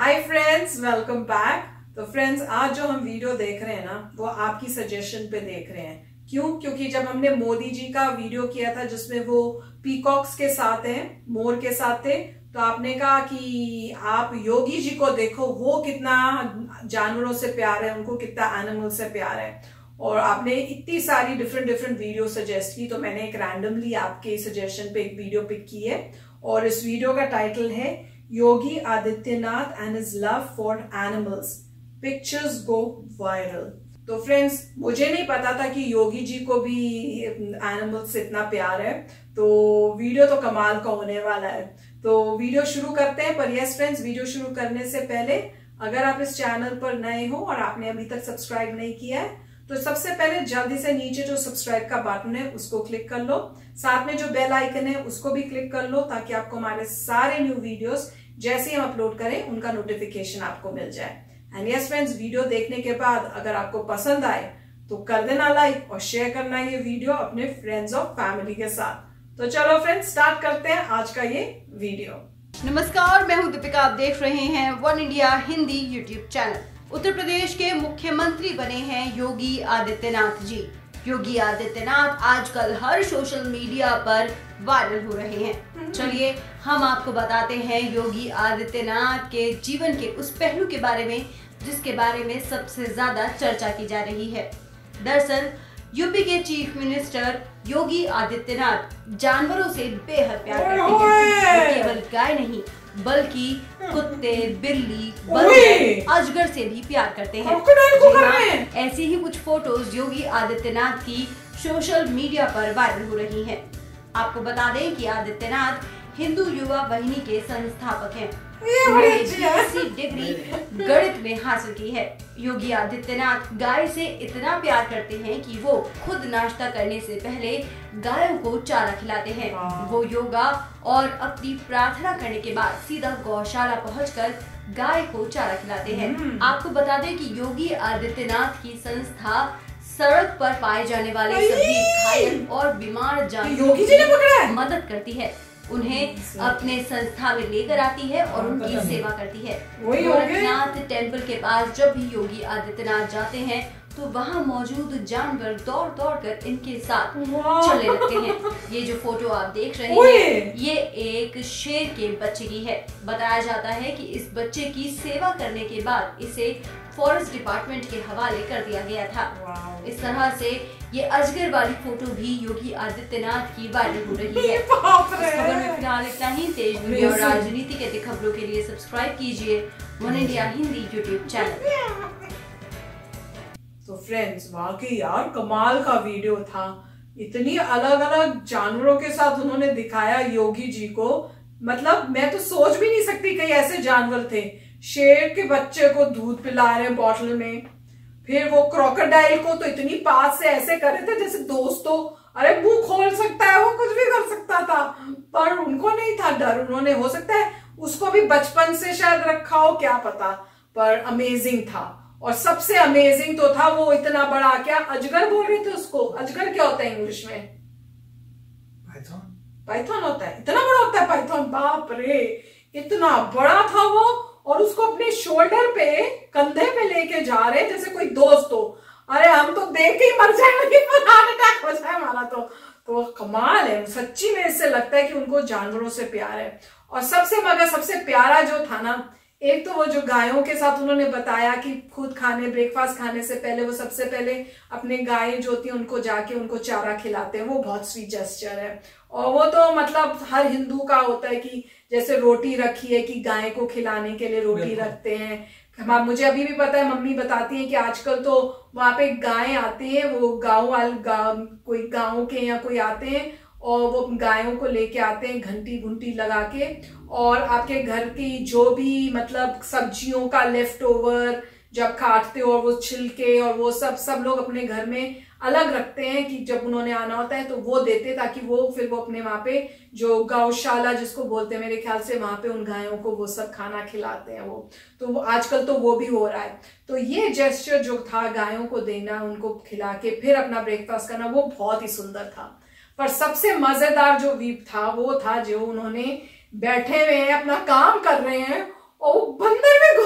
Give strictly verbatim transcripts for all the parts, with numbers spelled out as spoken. हाय friends, welcome back. तो friends, आज जो हम वीडियो देख रहे हैं ना, वो आपकी सजेशन पे देख रहे हैं। क्यों? क्योंकि जब हमने मोदी जी का वीडियो किया था जिसमें वो पीकॉक्स के साथ हैं, मोर के साथ थे, तो आपने कहा कि आप योगी जी को देखो, वो कितना जानवरों से प्यार है, उनको कितना एनिमल से प्यार है। और आपने इतनी सारी डिफरेंट डिफरेंट वीडियो सजेस्ट की, तो मैंने एक रैंडमली आपके सजेशन पे एक वीडियो पिक की है। और इस वीडियो का टाइटल है Yogi Adityanath and his love for animals, pictures go viral. तो फ्रेंड्स, मुझे नहीं पता था कि योगी जी को भी एनिमल्स से इतना प्यार है, तो वीडियो तो कमाल का होने वाला है। तो वीडियो शुरू करते हैं। पर यस फ्रेंड्स, वीडियो शुरू करने से पहले अगर आप इस चैनल पर नए हो और आपने अभी तक सब्सक्राइब नहीं किया है, तो सबसे पहले जल्दी से नीचे जो सब्सक्राइब का बटन है उसको क्लिक कर लो, साथ में जो बेल आइकन है उसको भी क्लिक कर लो, ताकि आपको हमारे सारे न्यू वीडियोस जैसे हम अपलोड करें उनका नोटिफिकेशन आपको मिल जाए। एंड यस फ्रेंड्स, वीडियो देखने के बाद अगर आपको पसंद आए तो कर देना लाइक और शेयर करना ये वीडियो अपने फ्रेंड्स और फैमिली के साथ। तो चलो फ्रेंड्स, स्टार्ट करते हैं आज का ये वीडियो। नमस्कार, मैं हूँ दीपिका, आप देख रहे हैं one India Hindi YouTube channel. Uttar Pradesh के मुख्यमंत्री बने हैं योगी आदित्यनाथ जी। योगी आदित्यनाथ आजकल हर सोशल मीडिया पर वायरल हो रहे हैं। चलिए हम आपको बताते हैं योगी आदित्यनाथ के जीवन के उस पहलू के बारे में जिसके बारे में सबसे ज्यादा चर्चा की जा रही है। दरअसल यूपी के चीफ मिनिस्टर योगी आदित्यनाथ जानवरों से बेहद प्यार करते हैं। केवल गाय नहीं बल्कि कुत्ते, बिल्ली, बंदर, अजगर से भी प्यार करते हैं। कर ऐसी ही कुछ फोटोज योगी आदित्यनाथ की सोशल मीडिया पर वायरल हो रही हैं। आपको बता दें कि आदित्यनाथ हिंदू युवा बहिनी के संस्थापक हैं। बीएससी डिग्री गणित में हासिल की है। योगी आदित्यनाथ गाय से इतना प्यार करते हैं कि वो खुद नाश्ता करने से पहले गायों को चारा खिलाते हैं। वो योगा और अपनी प्रार्थना करने के बाद सीधा गौशाला पहुंचकर गाय को चारा खिलाते हैं। आपको बता दें कि योगी आदित्यनाथ की संस्था सड़क पर पाए जाने वाले सभी घायल और बीमार जानवरों की मदद करती है, उन्हें अपने संस्था में लेकर आती है और उनकी सेवा करती है। गोरखनाथ टेम्पल के पास जब भी योगी आदित्यनाथ जाते हैं तो वहाँ मौजूद जानवर दौड़ दौड़ कर इनके साथ चलने लगते हैं। ये जो फोटो आप देख रहे हैं ये एक शेर के बच्चे की है। बताया जाता है कि इस बच्चे की सेवा करने के बाद इसे फॉरेस्ट डिपार्टमेंट के हवाले कर दिया गया था। इस तरह से ये अजगर वाली फोटो भी योगी आदित्यनाथ की वायरल हो रही है। खबर में फिलहाल इतना ही। तेज वीडियो और राजनीति के खबरों के लिए सब्सक्राइब कीजिए one India Hindi YouTube channel. तो फ्रेंड्स, वाकई यार कमाल का वीडियो था। इतनी अलग अलग जानवरों के साथ उन्होंने दिखाया योगी जी को, मतलब मैं तो सोच भी नहीं सकती कहीं ऐसे जानवर थे। शेर के बच्चे को दूध पिला रहे बॉटल में, फिर वो क्रोकोडाइल को तो इतनी पास से ऐसे कर रहे थे जैसे दोस्तों, अरे मुंह खोल सकता है, वो कुछ भी कर सकता था। पर उनको नहीं था डर, उन्होंने हो सकता है उसको भी बचपन से शायद रखा हो, क्या पता। पर अमेजिंग था। और सबसे अमेजिंग तो था वो इतना बड़ा, क्या अजगर बोल रहे थे उसको? अजगर क्या होता है इंग्लिश में? पाइथन। पाइथन होता है। इतना बड़ा होता है पाइथन, बाप रे इतना बड़ा था वो। और उसको अपने शोल्डर पे, कंधे पे लेके जा रहे जैसे कोई दोस्त हो। अरे हम तो देख के ही मर जाएंगे, हार्ट अटैक हो जाए हमारा। तो तो कमाल है सच्ची में। इससे लगता है कि उनको जानवरों से प्यार है। और सबसे मगर सबसे प्यारा जो था ना, एक तो वो जो गायों के साथ उन्होंने बताया कि खुद खाने, ब्रेकफास्ट खाने से पहले वो सबसे पहले अपने गायें जो होती हैं उनको जाके उनको चारा खिलाते हैं, वो बहुत स्वीट जेस्चर है। और वो तो मतलब हर हिंदू का होता है कि जैसे रोटी रखी है कि गाय को खिलाने के लिए रोटी रखते हैं। हम मुझे अभी भी पता है, मम्मी बताती है कि आजकल तो वहां पे गाय आती है, वो गाँव वाले कोई गाँव के या कोई आते हैं और वो गायों को लेके आते हैं घंटी घुंटी लगा के, और आपके घर की जो भी मतलब सब्जियों का लेफ्ट ओवर जब काटते हो और वो छिलके और वो सब सब लोग अपने घर में अलग रखते हैं कि जब उन्होंने आना होता है तो वो देते, ताकि वो फिर वो अपने वहां पे जो गौशाला जिसको बोलते हैं मेरे ख्याल से, वहां पे उन गायों को वो सब खाना खिलाते हैं। वो तो आजकल तो वो भी हो रहा है। तो ये जेस्चर जो था गायों को देना, उनको खिला के फिर अपना ब्रेकफास्ट करना, वो बहुत ही सुंदर था। पर सबसे मजेदार जो वीप था वो था जो उन्होंने बैठे हुए हैं अपना काम कर रहे हैं और वो बंदर में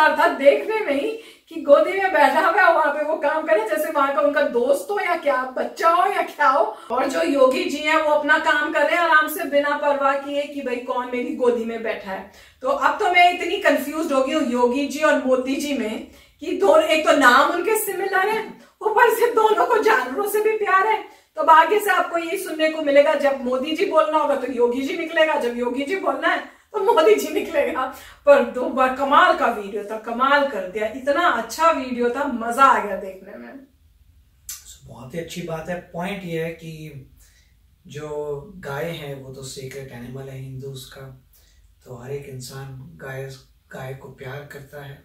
मजेदार था देखने में ही कि गोदी में बैठा हुआ वहां पे वो काम करे जैसे वहां का उनका दोस्त हो या क्या बच्चा हो या क्या हो। और जो योगी जी हैं वो अपना काम कर रहे हैं आराम से बिना परवाह किए कि भाई कौन मेरी गोदी में बैठा है। तो अब तो मैं इतनी कंफ्यूज हो गई हूँ योगी जी और मोदी जी में कि दोनों, एक तो नाम उनके सिमिलर है, ऊपर से दोनों को जानवरों से भी प्यार है। तो आगे से आपको यही सुनने को मिलेगा, जब मोदी जी बोलना होगा तो योगी जी निकलेगा, जब योगी जी बोलना है तो मोदी जी निकलेगा। पर दो बार कमाल का वीडियो था, कमाल कर दिया, इतना अच्छा वीडियो था, मजा आ गया देखने में। बहुत ही अच्छी बात है। पॉइंट ये है कि जो गाय है वो तो सीक्रेट एनिमल है हिंदू उसका, तो हर एक इंसान गाय गाय को प्यार करता है।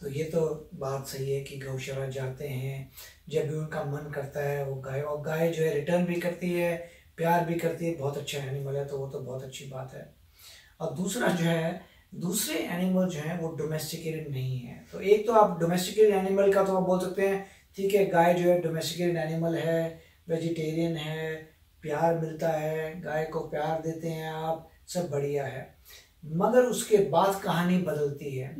तो ये तो बात सही है कि गौशाला जाते हैं जब भी उनका मन करता है वो गाय, और गाय जो है रिटर्न भी करती है प्यार भी करती है, बहुत अच्छा एनिमल है, तो वो तो बहुत अच्छी बात है। और दूसरा जो है, दूसरे एनिमल जो हैं वो डोमेस्टिकेटेड नहीं है। तो एक तो आप डोमेस्टिकेटेड एनिमल का तो आप बोल सकते हैं ठीक है, गाय जो है डोमेस्टिकेटेड एनिमल है, वेजिटेरियन है, प्यार मिलता है, गाय को प्यार देते हैं आप, सब बढ़िया है। मगर उसके बाद कहानी बदलती है।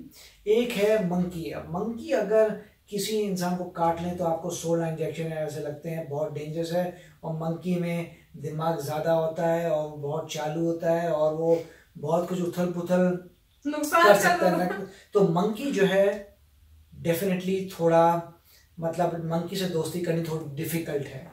एक है मंकी। अब मंकी अगर किसी इंसान को काट लें तो आपको सोलह इंजेक्शन ऐसे लगते हैं, बहुत डेंजरस है। और मंकी में दिमाग ज़्यादा होता है और बहुत चालू होता है और वो बहुत कुछ उथल पुथल कर सकता है। तो मंकी जो है डेफिनेटली थोड़ा, मतलब मंकी से दोस्ती करनी थोड़ी डिफिकल्ट है।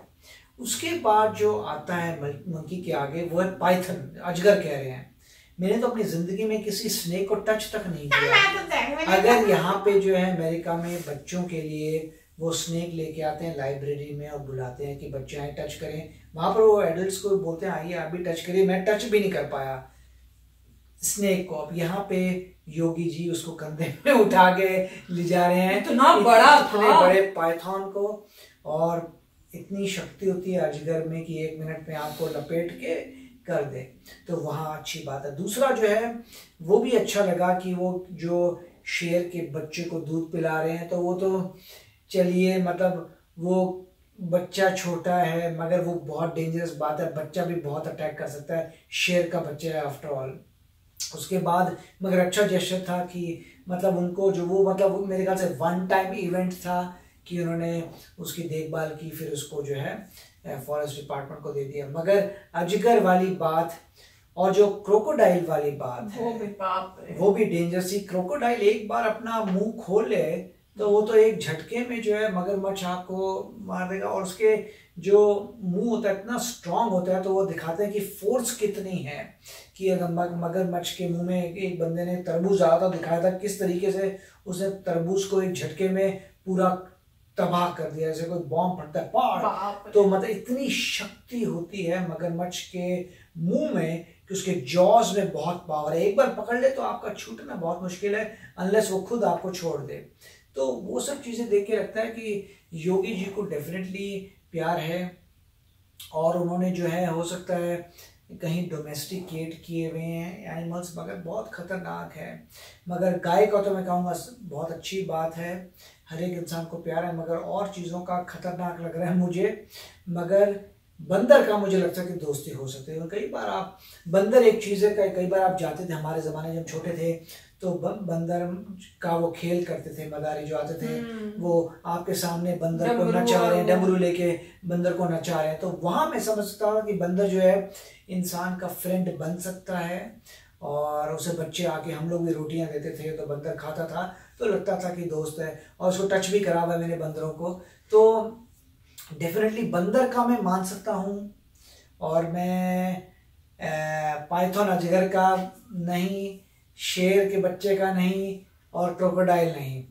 उसके बाद जो आता है मंकी के आगे वो है पाइथन, अजगर कह रहे हैं। मैंने तो अपनी जिंदगी में किसी स्नेक को टच तक नहीं किया। अगर यहाँ पे जो है अमेरिका में बच्चों के लिए वो स्नेक लेके आते हैं लाइब्रेरी में और बुलाते हैं कि बच्चे आए टच करें, वहां पर वो एडल्ट्स को बोलते हैं आइए आप भी टच करिए, मैं टच भी नहीं कर पाया स्नेक को। अब यहाँ पे योगी जी उसको कंधे में उठा के ले जा रहे हैं, इतना बड़ा इतने बड़े पाइथन को। और इतनी शक्ति होती है अजगर में कि एक मिनट में आपको लपेट के कर दे, तो वहाँ अच्छी बात है। दूसरा जो है वो भी अच्छा लगा कि वो जो शेर के बच्चे को दूध पिला रहे हैं, तो वो तो चलिए मतलब वो बच्चा छोटा है मगर वो बहुत डेंजरस बात है, बच्चा भी बहुत अटैक कर सकता है, शेर का बच्चा है आफ्टर ऑल। उसके बाद मगर अच्छा जेस्चर था कि मतलब उनको जो वो मतलब वो मेरे ख्याल से वन टाइम इवेंट था कि उन्होंने उसकी देखभाल की, फिर उसको जो है फॉरेस्ट डिपार्टमेंट को दे दिया। मगर अजगर वाली बात और जो क्रोकोडाइल वाली बात है वो भी बाप है, वो भी डेंजरस थी। क्रोकोडाइल एक बार अपना मुंह खोले तो वो तो एक झटके में जो है मगरमच्छ आपको मार देगा, और उसके जो मुंह होता है इतना स्ट्रांग होता है, तो वो दिखाते हैं कि फोर्स कितनी है। कि अगर मगरमच्छ के मुंह में एक बंदे ने तरबूज आया था, दिखाया था किस तरीके से उसने तरबूज को एक झटके में पूरा तबाह कर दिया, जैसे कोई बॉम्ब फटता है पार। तो मतलब इतनी शक्ति होती है मगरमच्छ के मुंह में कि उसके जॉज में बहुत पावर है, एक बार पकड़ ले तो आपका छूटना बहुत मुश्किल है अनलेस वो खुद आपको छोड़ दे। तो वो सब चीज़ें देख के लगता है कि योगी जी को डेफिनेटली प्यार है, और उन्होंने जो है हो सकता है कहीं डोमेस्टिकेट किए हुए हैं एनिमल्स, मगर बहुत खतरनाक है। मगर गाय का तो मैं कहूँगा बहुत अच्छी बात है, हर एक इंसान को प्यार है, मगर और चीज़ों का खतरनाक लग रहा है मुझे। मगर बंदर का मुझे लगता है कि दोस्ती हो सकती है। कई बार आप बंदर एक चीज़ है, कई कई बार आप जाते थे, हमारे ज़माने जब छोटे थे तो बंदर का वो खेल करते थे, मदारी जो आते थे वो आपके सामने बंदर को नचा रहे हैं, डमरू लेके बंदर को नचा रहे हैं। तो वहाँ मैं समझता हूँ कि बंदर जो है इंसान का फ्रेंड बन सकता है, और उसे बच्चे आके हम लोग भी रोटियां देते थे तो बंदर खाता था तो लगता था कि दोस्त है, और उसको टच भी करा हुआ है मैंने बंदरों को। तो डेफिनेटली बंदर का मैं मान सकता हूँ, और मैं पाइथन अजगर का नहीं, शेर के बच्चे का नहीं, और क्रोकोडाइल नहीं।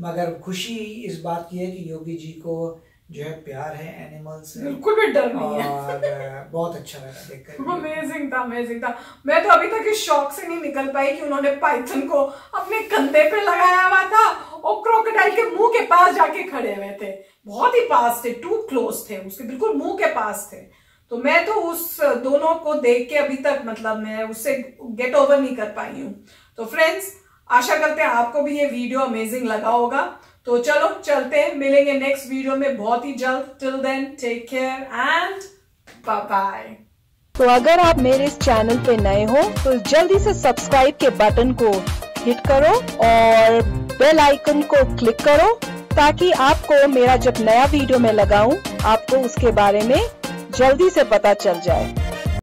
मगर खुशी इस बात की है कि योगी जी को जो है प्यार है एनिमल से, बिल्कुल भी डर नहीं है। और बहुत अच्छा लगा देखकर, अमेजिंग था, अमेजिंग था। मैं तो अभी तक इस शौक से नहीं निकल पाई कि उन्होंने पाइथन को अपने कंधे पे लगाया हुआ था और क्रोकोडाइल के मुंह के पास जाके खड़े हुए थे, बहुत ही पास थे, टू क्लोज थे, उसके बिल्कुल मुंह के पास थे। तो मैं तो उस दोनों को देख के अभी तक मतलब मैं उससे गेट ओवर नहीं कर पाई हूँ। तो फ्रेंड्स, आशा करते हैं आपको भी ये वीडियो अमेजिंग लगा होगा। तो चलो चलते हैं, मिलेंगे नेक्स्ट वीडियो में बहुत ही जल्द। Till then take care and bye bye. तो अगर आप मेरे इस चैनल पे नए हो तो जल्दी से सब्सक्राइब के बटन को हिट करो और बेल आइकन को क्लिक करो ताकि आपको मेरा जब नया वीडियो मैं लगाऊं आपको उसके बारे में जल्दी से पता चल जाए।